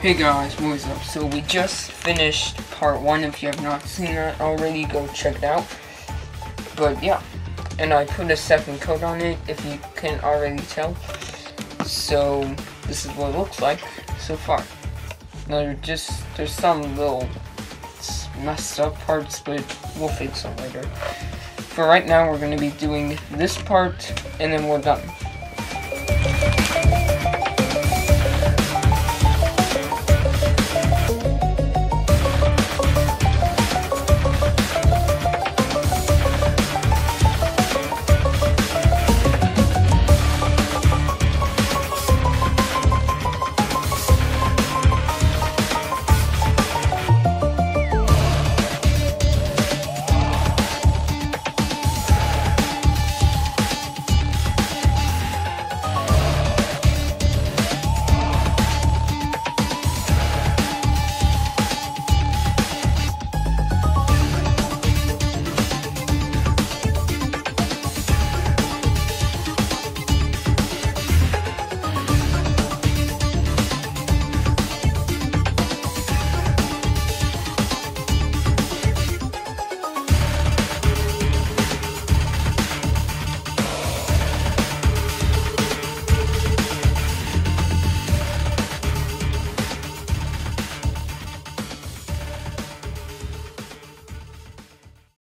Hey guys, what is up? So we just finished part 1. If you have not seen that already, go check it out. But yeah, and I put a second coat on it, if you can already tell. So this is what it looks like so far. Now there's some little messed up parts, but we'll fix them later. For right now, we're going to be doing this part, and then we're done.